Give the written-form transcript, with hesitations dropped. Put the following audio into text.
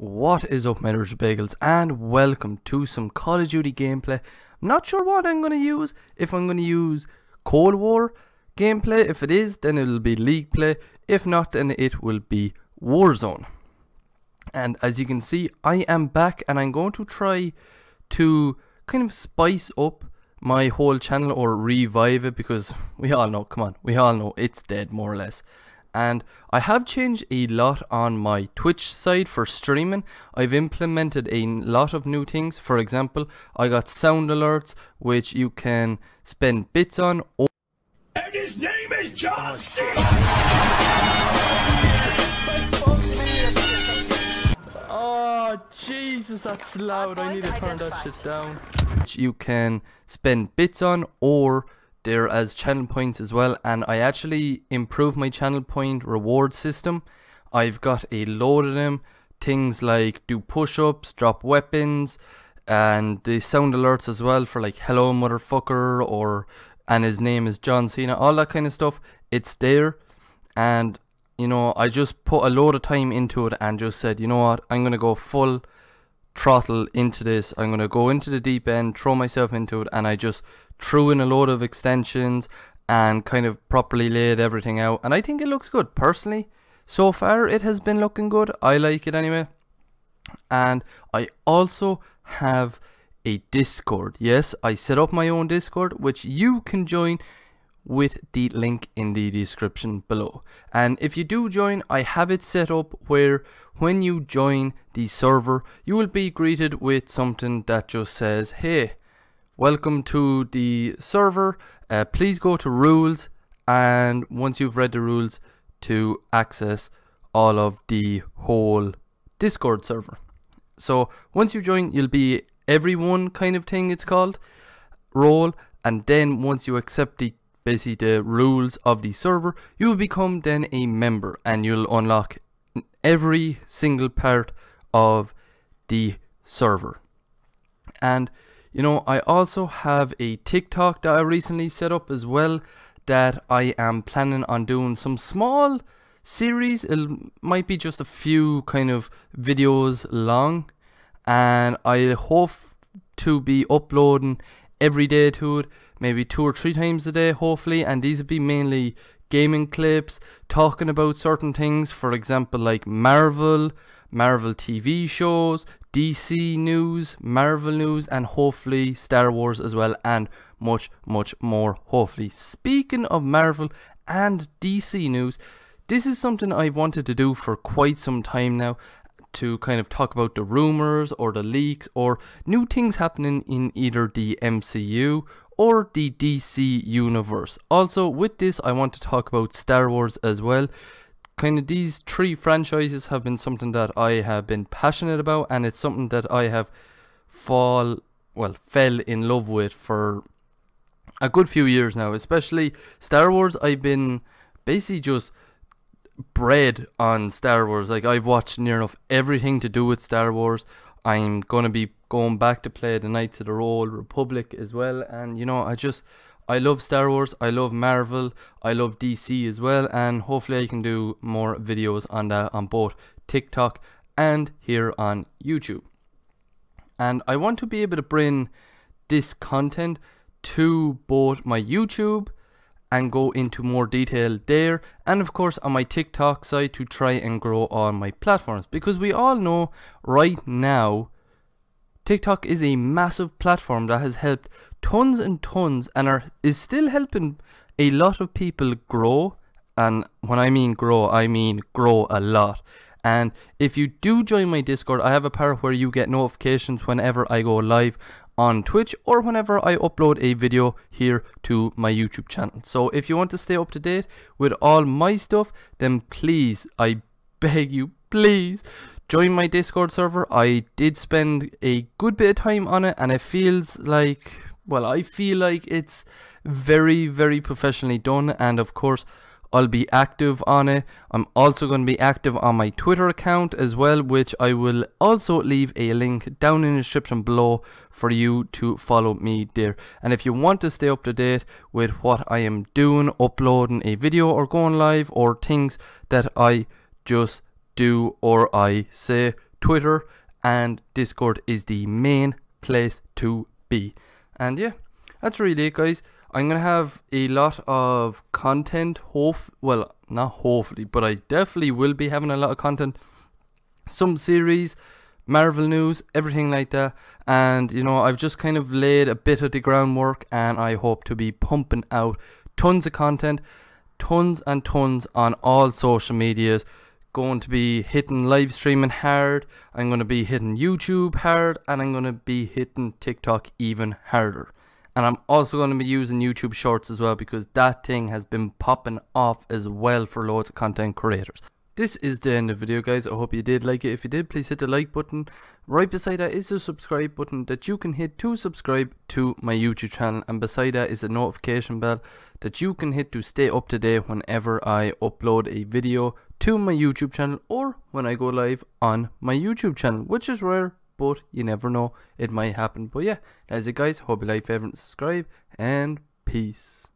What is up, my little bagels, and welcome to some Call of Duty gameplay. I'm not sure what I'm going to use. If I'm going to use Cold War gameplay, if it is, then it'll be League Play. If not, then it will be Warzone. And as you can see, I am back, and I'm going to try to kind of spice up my whole channel or revive it, because we all know, come on, we all know it's dead more or less. And I have changed a lot on my Twitch side for streaming. I've implemented a lot of new things. For example, I got sound alerts, which you can spend bits on. And his name is John C. Oh, Jesus, that's loud. I need to turn that shit down. Which you can spend bits on, or there as channel points as well. And I actually improved my channel point reward system. I've got a load of them, things like do push-ups, drop weapons, and the sound alerts as well for like hello motherfucker, or and his name is John Cena, all that kind of stuff. It's there, and you know, I just put a load of time into it and just said, you know what, I'm gonna go full throttle into this. I'm gonna go into the deep end, throw myself into it, and I just threw in a load of extensions and kind of properly laid everything out, and I think it looks good. Personally, so far it has been looking good. I like it anyway. And I also have a Discord. Yes, I set up my own Discord, which you can join with the link in the description below. And if you do join, I have it set up where when you join the server, you will be greeted with something that just says, hey, welcome to the server, please go to rules, and once you've read the rules, to access all of the whole Discord server. So once you join, you'll be everyone kind of thing, it's called role, and then once you accept the basically the rules of the server, you will become then a member, and you'll unlock every single part of the server. And you know, I also have a TikTok that I recently set up as well, that I am planning on doing some small series. It might be just a few kind of videos long, and I hope to be uploading every day to it, maybe 2 or 3 times a day hopefully. And these would be mainly gaming clips, talking about certain things, for example like Marvel TV shows, DC news, Marvel news, and hopefully Star Wars as well, and much more hopefully. Speaking of Marvel and DC news, this is something I've wanted to do for quite some time now, to kind of talk about the rumors or the leaks or new things happening in either the MCU or the DC universe. Also with this, I want to talk about Star Wars as well. Kind of these 3 franchises have been something that I have been passionate about, and it's something that I have fell in love with for a good few years now. Especially Star Wars, I've been basically just bred on Star Wars. Like, I've watched near enough everything to do with Star Wars. I'm gonna be going back to play the Knights of the Old Republic as well, and you know, I love Star Wars, I love Marvel, I love DC as well, and hopefully I can do more videos on that on both TikTok and here on YouTube. And I want to be able to bring this content to both my YouTube and go into more detail there, and of course on my TikTok side, to try and grow on my platforms, because we all know right now TikTok is a massive platform that has helped tons and tons, and is still helping a lot of people grow. And when I mean grow a lot. And if you do join my Discord, I have a part where you get notifications whenever I go live on Twitch or whenever I upload a video here to my YouTube channel. So if you want to stay up to date with all my stuff, then please, I beg you, please join my Discord server. I did spend a good bit of time on it, and it feels like, well, I feel like it's very professionally done. And of course I'll be active on it. I'm also going to be active on my Twitter account as well, which I will also leave a link down in the description below for you to follow me there. And if you want to stay up to date with what I am doing, uploading a video or going live, or things that I just do or I say, Twitter, and Discord is the main place to be. And yeah, that's really it, guys. I'm gonna have a lot of content, well, not hopefully, but I definitely will be having a lot of content. Some series, Marvel news, everything like that. And you know, I've just kind of laid a bit of the groundwork, and I hope to be pumping out tons of content, tons and tons on all social medias. Going to be hitting live streaming hard, I'm going to be hitting YouTube hard, and I'm going to be hitting TikTok even harder. And I'm also going to be using YouTube Shorts as well, because that thing has been popping off as well for loads of content creators. This is the end of the video, guys. I hope you did like it. If you did, please hit the like button. Right beside that is the subscribe button that you can hit to subscribe to my YouTube channel. And beside that is a notification bell that you can hit to stay up to date whenever I upload a video to my YouTube channel, or when I go live on my YouTube channel, which is rare, but you never know, it might happen. But yeah, that's it, guys. Hope you like, favorite, and subscribe, and peace.